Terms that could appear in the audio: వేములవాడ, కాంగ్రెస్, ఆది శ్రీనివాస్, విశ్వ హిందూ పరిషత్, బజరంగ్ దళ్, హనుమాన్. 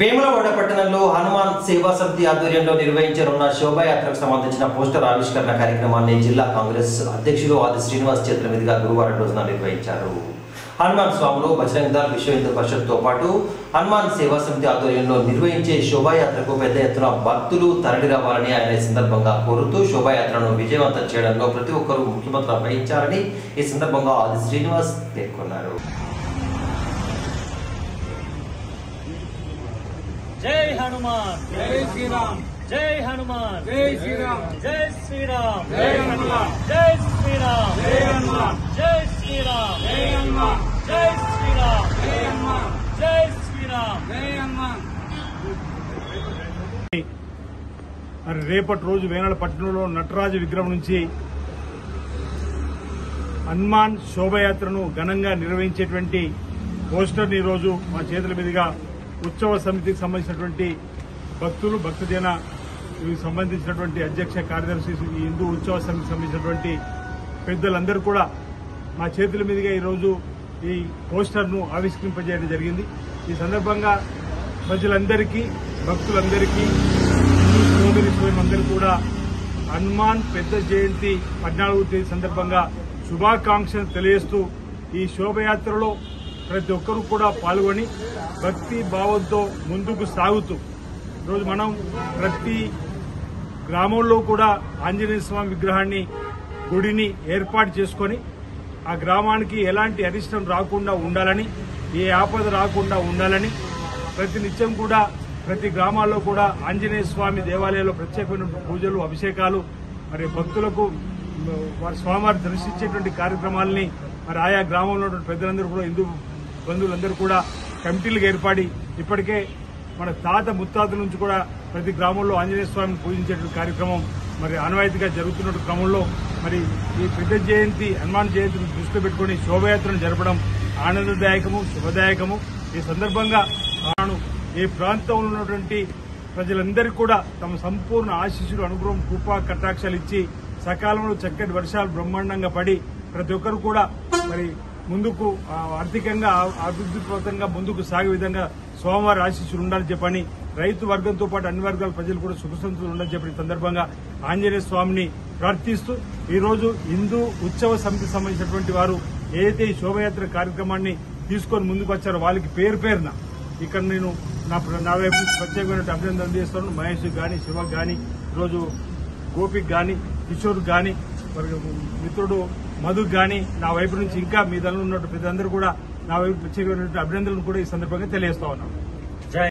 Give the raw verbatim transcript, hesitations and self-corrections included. వేములవాడ పట్టణంలో హనుమాన్ సేవా సమితి ఆధ్వర్యంలో నిర్వహించనున్న శోభాయాత్రకు సంబంధించిన పోస్టర్ ఆవిష్కరణ కార్యక్రమాన్ని జిల్లా కాంగ్రెస్ అధ్యక్షుడు ఆది శ్రీనివాస్ చేతుల మీదుగా గురువారం రోజున నిర్వహించారు. హనుమాన్ స్వాములు బజరంగ్ దళ్ విశ్వ హిందూ పరిషత్తో పాటు హనుమాన్ సేవా సమితి ఆధ్వర్యంలో నిర్వహించే శోభాయాత్రకు పెద్ద ఎత్తున భక్తులు తరలి రావాలని ఆయన ఈ సందర్భంగా కోరుతూ శోభాయాత్రను విజయవంతం చేయడంలో ప్రతి ఒక్కరూ ముఖ్య పాత్ర వహించాలని ఈ సందర్భంగా ఆది శ్రీనివాస్ పేర్కొన్నారు. जय हनुमान जय श्री राम जय हनुमान जय श्री राम जय श्री राम जय हनुमान जय श्री राम जय हनुमान जय श्री राम जय हनुमान जय श्री राम जय हनुमान जय श्री राम जय हनुमान अरे రేపటి రోజు వేములవాడపట్నంలో నటరాజ విగ్రహం నుంచి హనుమాన్ శోభయాత్రను ఘనంగా నిర్వహించేటువంటి పోస్టర్ ఈ రోజు మా చేతుల మీదుగా ఉత్సవ సమితికి సంబంధించినటువంటి భక్తులు భక్తజన సంబంధించినటువంటి అధ్యక్ష కార్యదర్శి హిందూ ఉత్సవ సమితికి సంబంధించినటువంటి పెద్దలందరూ కూడా మా చేతుల మీదుగా ఈరోజు ఈ పోస్టర్ను ఆవిష్కరింపజేయడం జరిగింది. ఈ సందర్భంగా ప్రజలందరికీ భక్తులందరికీ సోమిరి స్వయందరూ కూడా హనుమాన్ పెద్ద జయంతి పద్నాలుగవ తేదీ సందర్భంగా శుభాకాంక్షలు తెలియజేస్తూ ఈ శోభయాత్రలో ప్రతి ఒక్కరూ కూడా పాల్గొని భక్తి భావంతో ముందుకు సాగుతూ ఈరోజు మనం ప్రతి గ్రామంలో కూడా ఆంజనేయ స్వామి విగ్రహాన్ని గుడిని ఏర్పాటు చేసుకొని ఆ గ్రామానికి ఎలాంటి అరిష్టం రాకుండా ఉండాలని ఏ ఆపద రాకుండా ఉండాలని ప్రతి నిత్యం కూడా ప్రతి గ్రామాల్లో కూడా ఆంజనేయ స్వామి దేవాలయాల్లో ప్రత్యేకమైన పూజలు అభిషేకాలు మరి భక్తులకు వారి స్వామివారి దర్శించేటువంటి కార్యక్రమాలని మరి ఆయా గ్రామంలో పెద్దలందరూ కూడా హిందూ బంధువులందరూ కూడా కమిటీలకు ఏర్పడి ఇప్పటికే మన తాత ముత్తాతల నుంచి కూడా ప్రతి గ్రామంలో ఆంజనేయ స్వామిని పూజించేటువంటి కార్యక్రమం మరి ఆనవాయితీగా జరుగుతున్న క్రమంలో మరి ఈ పెద్ద జయంతి హనుమాన్ జయంతిని దృష్టిలో పెట్టుకుని శోభయాత్రను జరపడం ఆనందదాయకము శుభదాయకము. ఈ సందర్భంగా తాను ఈ ప్రాంతంలో ఉన్నటువంటి ప్రజలందరికీ కూడా తమ సంపూర్ణ ఆశీస్సులు అనుగ్రహం కృపా కటాక్షాలు ఇచ్చి సకాలంలో చక్కటి వర్షాలు బ్రహ్మాండంగా పడి ప్రతి ఒక్కరు కూడా మరి ముందుకు ఆర్థికంగా అభివృద్ధిపరంగా ముందుకు సాగే విధంగా స్వామివారి ఆశీస్సులు ఉండాలని చెప్పని రైతు వర్గంతో పాటు అన్ని వర్గాల ప్రజలు కూడా సుఖసంతులు ఉండాలని చెప్పిన సందర్భంగా ఆంజనేయ స్వామిని ప్రార్థిస్తూ ఈరోజు హిందూ ఉత్సవ సమితికి సంబంధించినటువంటి వారు ఏదైతే ఈ శోభయాత్ర కార్యక్రమాన్ని తీసుకొని ముందుకు వచ్చారో వాళ్ళకి పేరు పేరున ఇక్కడ నేను నా నా వైపు ప్రత్యేకమైన అభినందనలు చేస్తున్నాను. మహేష్కి కానీ శివకి కానీ ఈరోజు గోపికి కానీ కిషోర్కి కానీ మిత్రుడు మధుకు కానీ నా వైపు నుంచి ఇంకా మీ దంలో ఉన్నట్టు ప్రజలందరూ కూడా నా వైపు ప్రత్యేకమైనటువంటి అభినందనలు కూడా ఈ సందర్భంగా తెలియజేస్తా ఉన్నాను.